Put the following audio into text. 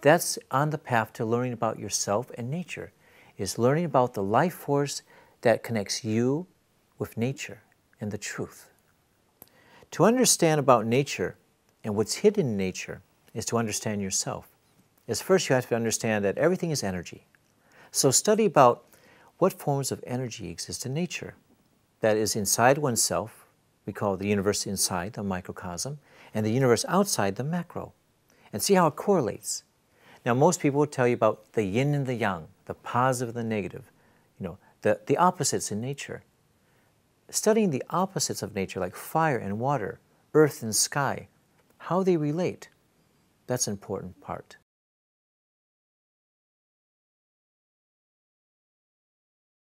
That's on the path to learning about yourself and nature, is learning about the life force that connects you with nature and the truth. To understand about nature and what's hidden in nature is to understand yourself. As first you have to understand that everything is energy. So study about what forms of energy exist in nature. That is inside oneself, we call the universe inside, the microcosm, and the universe outside, the macro, and see how it correlates. Now, most people will tell you about the yin and the yang, the positive and the negative, you know, the opposites in nature. Studying the opposites of nature, like fire and water, earth and sky, how they relate, that's an important part.